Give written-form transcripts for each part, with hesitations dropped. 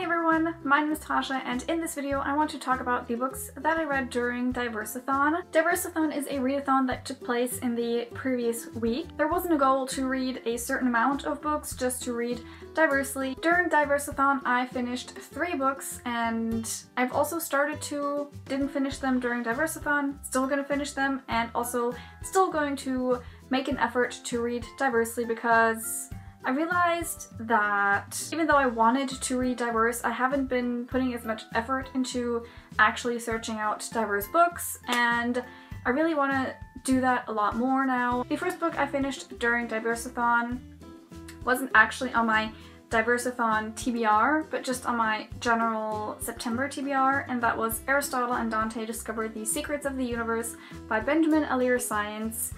Hi everyone, my name is Tasha, and in this video I want to talk about the books that I read during DiverseAThon. DiverseAThon is a readathon that took place in the previous week. There wasn't a goal to read a certain amount of books, just to read diversely. During DiverseAThon I finished 3 books, and I've also started 2, didn't finish them during DiverseAThon, still gonna finish them, and also still going to make an effort to read diversely because I realized that even though I wanted to read diverse, I haven't been putting as much effort into actually searching out diverse books, and I really want to do that a lot more now. The first book I finished during DiverseAThon wasn't actually on my DiverseAThon TBR, but just on my general September TBR, and that was Aristotle and Dante Discover the Secrets of the Universe by Benjamin Alire Sáenz.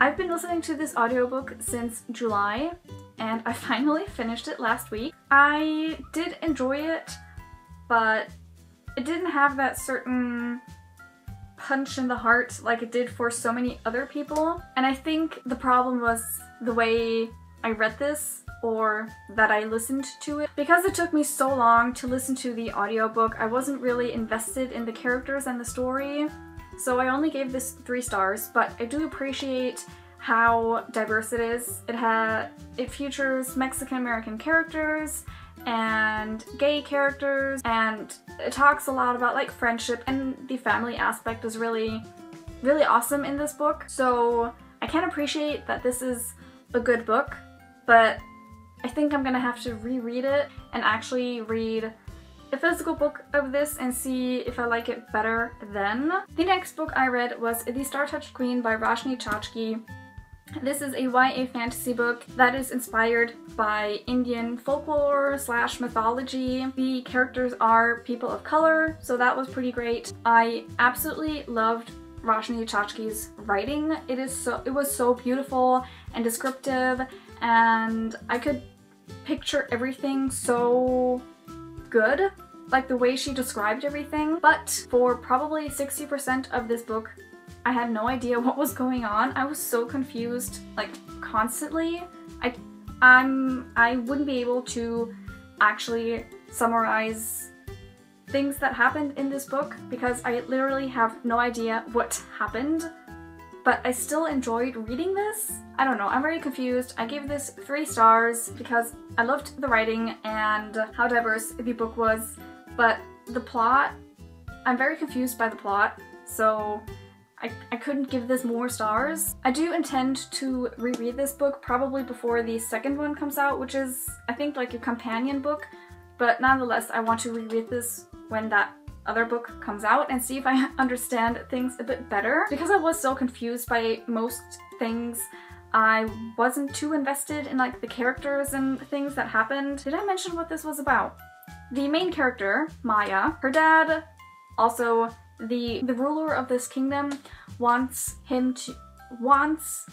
I've been listening to this audiobook since July, and I finally finished it last week. I did enjoy it, but it didn't have that certain punch in the heart like it did for so many other people. And I think the problem was the way I read this, or that I listened to it. Because it took me so long to listen to the audiobook, I wasn't really invested in the characters and the story. So I only gave this 3 stars, but I do appreciate how diverse it is. It features Mexican-American characters and gay characters, and it talks a lot about like friendship, and the family aspect is really awesome in this book. So I can appreciate that this is a good book, but I think I'm gonna have to reread it and actually read a physical book of this and see if I like it better then. The next book I read was The Star-Touched Queen by Roshani Chokshi. This is a YA fantasy book that is inspired by Indian folklore / mythology. The characters are people of color, so that was pretty great. I absolutely loved Roshani Chokshi's writing. It was so beautiful and descriptive, and I could picture everything so good, like the way she described everything, but for probably 60% of this book I had no idea what was going on. I was so confused, like constantly. I wouldn't be able to actually summarize things that happened in this book because I literally have no idea what happened, but I still enjoyed reading this. I don't know, I'm very confused. I gave this 3 stars because I loved the writing and how diverse the book was, but the plot, I'm very confused by the plot, so I couldn't give this more stars. I do intend to reread this book probably before the second one comes out, which is, I think, like a companion book, but nonetheless, I want to reread this when that other book comes out and see if I understand things a bit better. Because I was so confused by most things, I wasn't too invested in like the characters and things that happened. Did I mention what this was about? The main character, Maya, her dad, also the ruler of this kingdom, wants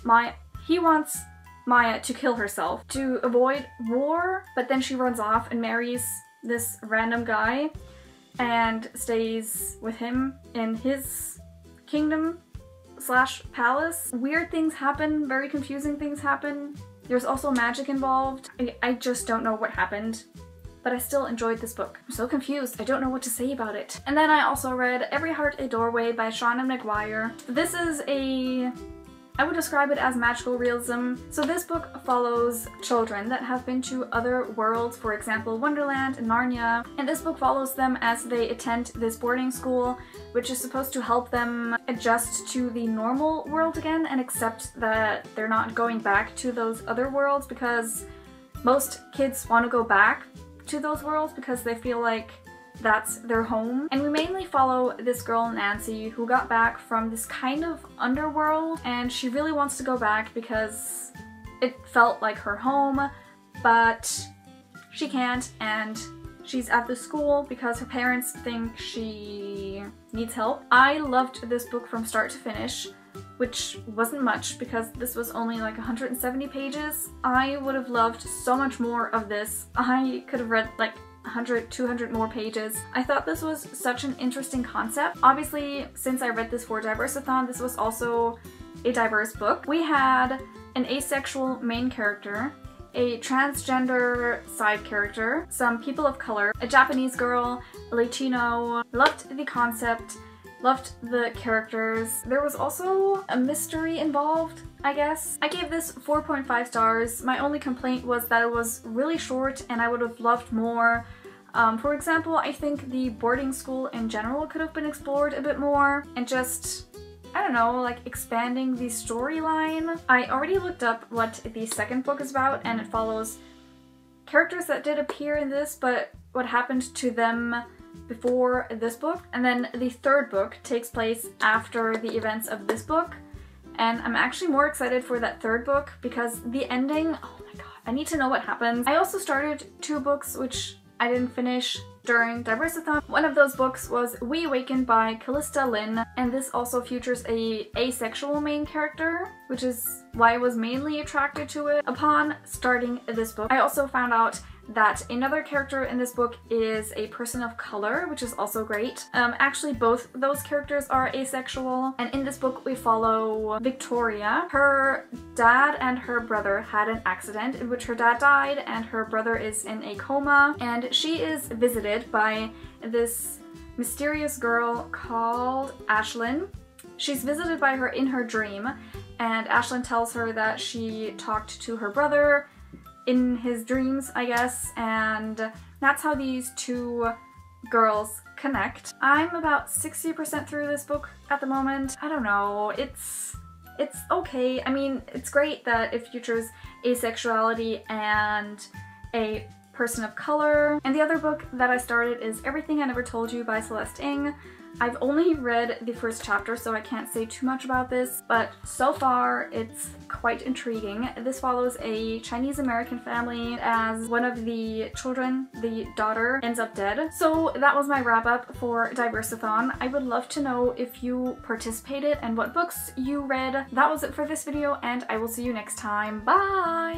Maya to kill herself to avoid war, but then she runs off and marries this random guy and stays with him in his kingdom / palace. Weird things happen, very confusing things happen. There's also magic involved. I just don't know what happened, but I still enjoyed this book. I'm so confused, I don't know what to say about it. And then I also read Every Heart a Doorway by Seanan McGuire. This is I would describe it as magical realism. So this book follows children that have been to other worlds, for example Wonderland and Narnia, and this book follows them as they attend this boarding school, which is supposed to help them adjust to the normal world again and accept that they're not going back to those other worlds, because most kids want to go back to those worlds because they feel like that's their home. And we mainly follow this girl Nancy, who got back from this kind of underworld, and she really wants to go back because it felt like her home, but she can't, and she's at the school because her parents think she needs help. I loved this book from start to finish, which wasn't much because this was only like 170 pages. I would have loved so much more of this. I could have read like 100, 200 more pages. I thought this was such an interesting concept. Obviously, since I read this for DiverseAThon, this was also a diverse book. We had an asexual main character, a transgender side character, some people of color, a Japanese girl, a Latino. Loved the concept, loved the characters. There was also a mystery involved, I guess. I gave this 4.5 stars. My only complaint was that it was really short and I would have loved more. For example, I think the boarding school in general could have been explored a bit more and just, I don't know, like expanding the storyline. I already looked up what the second book is about and it follows characters that did appear in this but what happened to them before this book. And then the third book takes place after the events of this book. And I'm actually more excited for that third book because the ending, oh my god, I need to know what happens. I also started two books which I didn't finish during DiverseAThon. One of those books was We Awakened by Calista Lynn, and this also features a asexual main character, which is why I was mainly attracted to it. Upon starting this book, I also found out that another character in this book is a person of color, which is also great. Actually, both those characters are asexual, and in this book we follow Victoria. Her dad and her brother had an accident in which her dad died and her brother is in a coma, and she is visited by this mysterious girl called Ashlyn. She's visited by her in her dream, and Ashlyn tells her that she talked to her brother in his dreams, I guess, and that's how these two girls connect. I'm about 60% through this book at the moment. I don't know, it's okay. I mean, it's great that it features asexuality and a person of color. And the other book that I started is Everything I Never Told You by Celeste Ng. I've only read the first chapter, so I can't say too much about this, but so far it's quite intriguing. This follows a Chinese-American family as one of the children, the daughter, ends up dead. So that was my wrap-up for DiverseAThon. I would love to know if you participated and what books you read. That was it for this video, and I will see you next time. Bye!